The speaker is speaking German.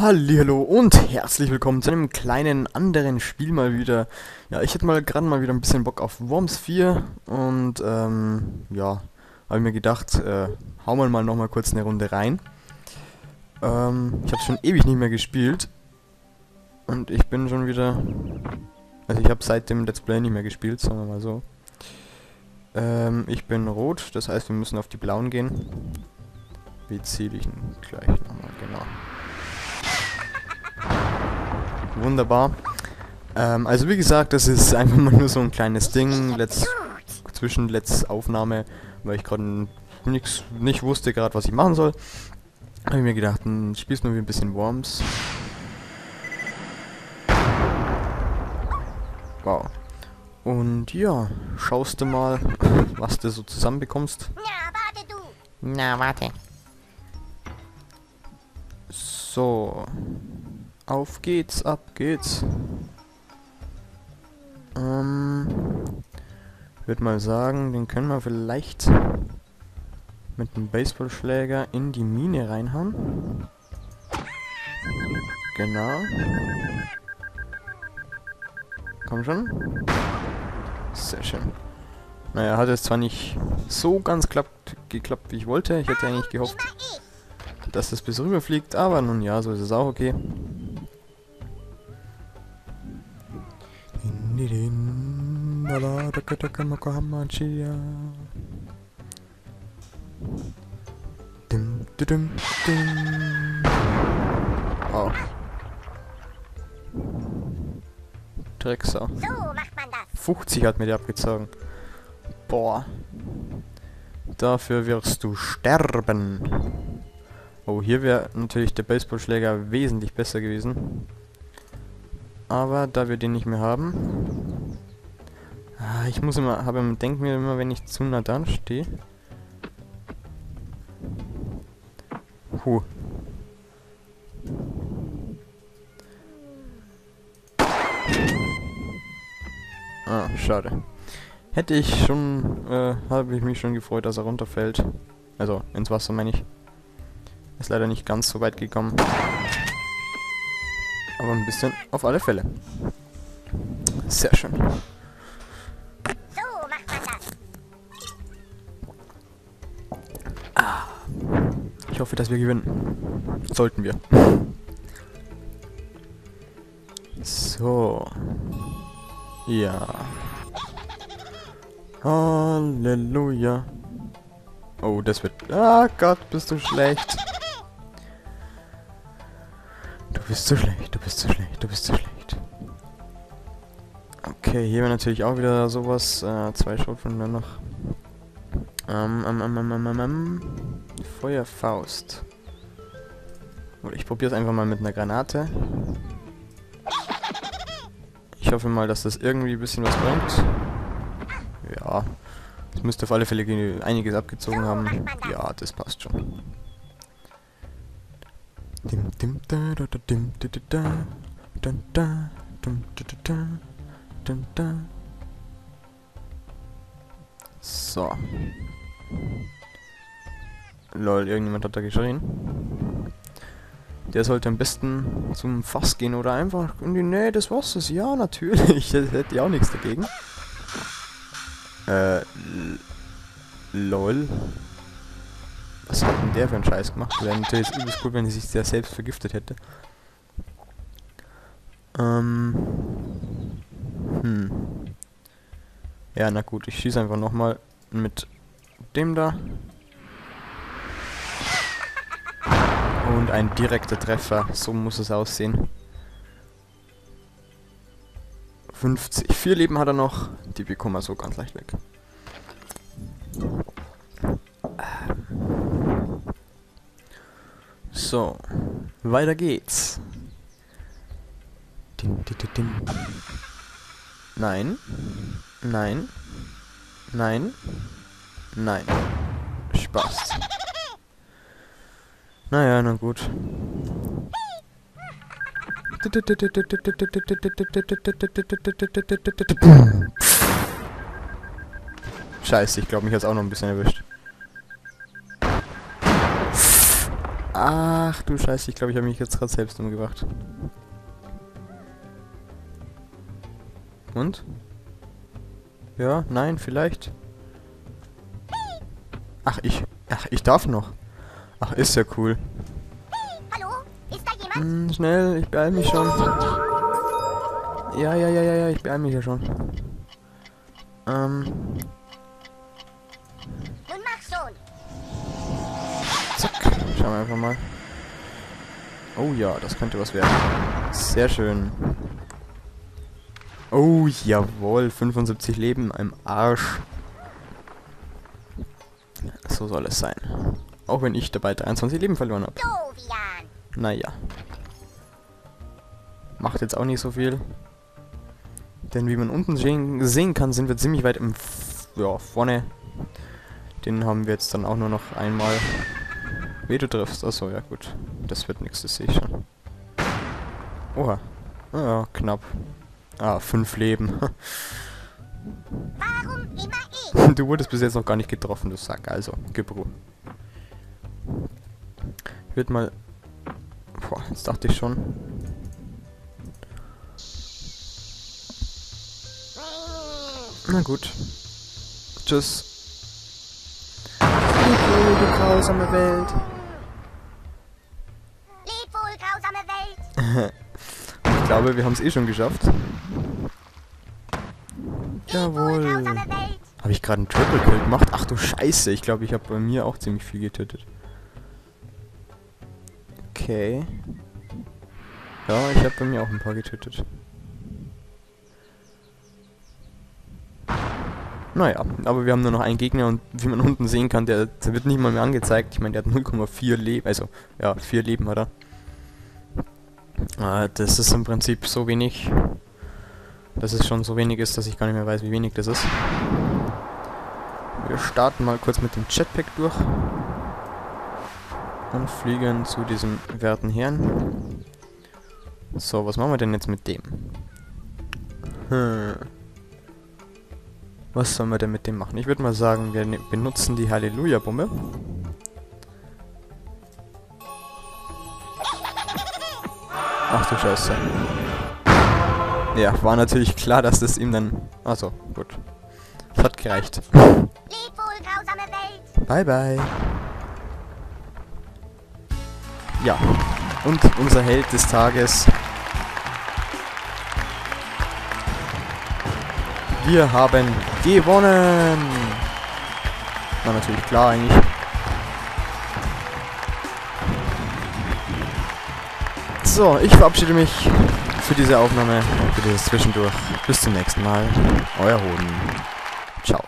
Hallihallo und herzlich willkommen zu einem kleinen anderen Spiel mal wieder. Ja, ich hätte mal gerade mal wieder ein bisschen Bock auf Worms 4 und ja, habe ich mir gedacht, hauen wir mal nochmal kurz eine Runde rein. Ich habe schon ewig nicht mehr gespielt und ich bin schon wieder, also ich habe seit dem Let's Play nicht mehr gespielt, sagen wir mal so. Ich bin rot, das heißt wir müssen auf die blauen gehen. Wie ziele ich ihn gleich nochmal, genau. Wunderbar. Also wie gesagt, das ist einfach mal nur so ein kleines Ding. Zwischen letzter Aufnahme, weil ich gerade nicht wusste gerade, was ich machen soll. Habe ich mir gedacht, ich spiel's mal wie ein bisschen Worms. Wow. Und ja, schaust du mal, was du so zusammenbekommst. Na, warte. So. Auf geht's, ab geht's. Würde mal sagen, den können wir vielleicht mit einem Baseballschläger in die Mine reinhauen. Genau. Komm schon. Sehr schön. Naja, hat es zwar nicht so ganz geklappt, wie ich wollte. Ich hätte eigentlich gehofft, dass das bis rüberfliegt, aber nun ja, so ist es auch okay. Oh. Drecksau. 50 hat mir der abgezogen. Boah. Dafür wirst du sterben. Oh, hier wäre natürlich der Baseballschläger wesentlich besser gewesen. Aber da wir den nicht mehr haben... Ich muss immer, denke mir immer, wenn ich zu nah dran stehe. Huh. Ah, schade. Hätte ich schon, habe ich mich schon gefreut, dass er runterfällt. Also, ins Wasser meine ich. Ist leider nicht ganz so weit gekommen. Aber ein bisschen auf alle Fälle. Sehr schön. Ich hoffe, dass wir gewinnen. Sollten wir. So. Ja. Halleluja. Oh, das wird... Ah Gott, bist du schlecht. Du bist so schlecht, du bist so schlecht, du bist so schlecht. Okay, hier wäre natürlich auch wieder sowas. 2 Schrotflinten dann noch. Feuerfaust. Oder ich probiere es einfach mal mit einer Granate. Ich hoffe mal, dass das irgendwie ein bisschen was bringt. Ja. Das müsste auf alle Fälle einiges abgezogen haben. Ja, das passt schon. So. Lol, irgendjemand hat da geschrien. Der sollte am besten zum Fass gehen oder einfach in die Nähe des Wassers. Ja, natürlich. Das hätte ich auch nichts dagegen. Lol. Was hat denn der für einen Scheiß gemacht? Wäre natürlich übelst cool, wenn er sich selbst vergiftet hätte. Ja, na gut. Ich schieße einfach nochmal mit dem da. Und ein direkter Treffer, so muss es aussehen. 50. 4 Leben hat er noch, die bekommen wir so ganz leicht weg. So, weiter geht's. Nein, nein, nein, nein. Spaß. Naja, na gut. Scheiße, ich glaube, mich hat es auch noch ein bisschen erwischt. Ach du Scheiße, ich glaube, ich habe mich jetzt gerade selbst umgebracht. Und? Ja, nein, vielleicht. Ach, ich darf noch. Ach, ist ja cool. Hallo? Ist da jemand? Schnell, ich beeil mich schon. Ja, ich beeil mich ja schon. Und mach schon. Zack, schauen wir einfach mal. Oh ja, das könnte was werden. Sehr schön. Oh, jawohl, 75 Leben im Arsch. So soll es sein. Auch wenn ich dabei 23 Leben verloren habe. Naja. Macht jetzt auch nicht so viel. Denn wie man unten sehen kann, sind wir ziemlich weit im... vorne. Den haben wir jetzt dann auch nur noch einmal... Wie du triffst. Achso, ja gut. Das wird nichts, das sehe ich schon. Oha. Ja, knapp. Ah, 5 Leben. Warum immer ich? Du wurdest bis jetzt noch gar nicht getroffen, du Sack. Also, gib Ruhe. Ich würde mal... Boah, jetzt dachte ich schon. Na gut. Tschüss. Leb wohl, du grausame Welt. Leb wohl, grausame Welt. Ich glaube, wir haben es eh schon geschafft. Jawohl. Habe ich gerade einen Triple Kill gemacht? Ach du Scheiße, ich glaube, ich habe bei mir auch ziemlich viel getötet. Okay. Ja, ich habe bei mir auch ein paar getötet. Naja, aber wir haben nur noch einen Gegner und wie man unten sehen kann, der wird nicht mal mehr angezeigt. Ich meine, der hat 0,4 Leben, also, ja, 4 Leben hat er. Das ist im Prinzip so wenig... Dass es schon so wenig ist, dass ich gar nicht mehr weiß, wie wenig das ist. Wir starten mal kurz mit dem Jetpack durch. Und fliegen zu diesem werten Herrn. So, was machen wir denn jetzt mit dem? Was sollen wir denn mit dem machen? Ich würde mal sagen, wir benutzen die Halleluja-Bombe. Ach du Scheiße. Ja, war natürlich klar, dass das ihm dann... Achso, gut. Das hat gereicht. Leb wohl, grausame Welt. Bye, bye. Ja, und unser Held des Tages. Wir haben gewonnen. War natürlich klar eigentlich. So, ich verabschiede mich für diese Aufnahme, für dieses Zwischendurch. Bis zum nächsten Mal. Euer Hoden. Ciao.